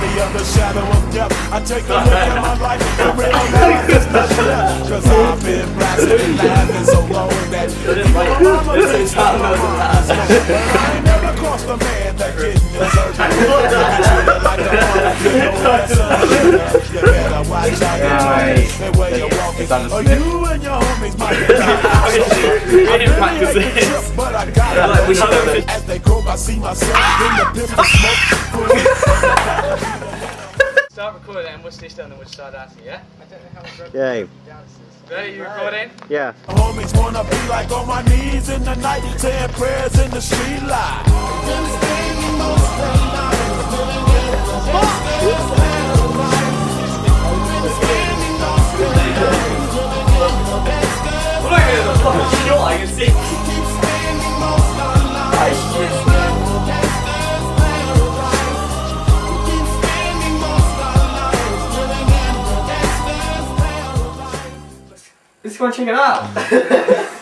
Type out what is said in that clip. body of the shadow of death. I take a look at my life and realize it's the shit. Cause I've been blasting and laughing so long that I ain't never crossed a man that didn't deserve me. You better watch out and where you're walking, or you and your homies might get out. But I got it. As they grow, I see myself in the pistol smoke. Start recording and we'll stay down and we'll start asking, yeah? I don't know how much rope down this is. Are you recording? Yeah. Homies wanna be like on my knees in the night, saying prayers in the street light. Let's go and check it out!